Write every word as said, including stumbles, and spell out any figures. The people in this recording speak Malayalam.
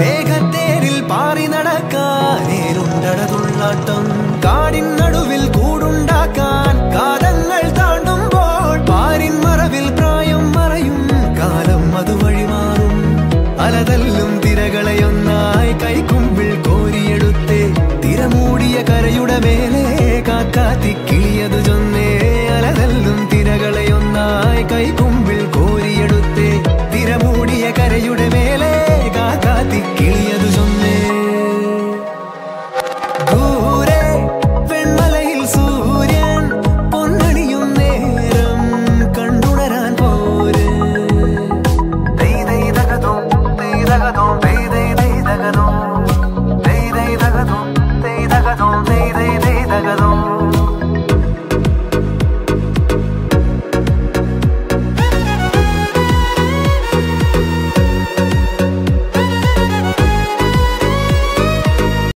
വേഗത്തേരിൽ പാറി നടക്കാനേറുണ്ടട തുള്ളാട്ടം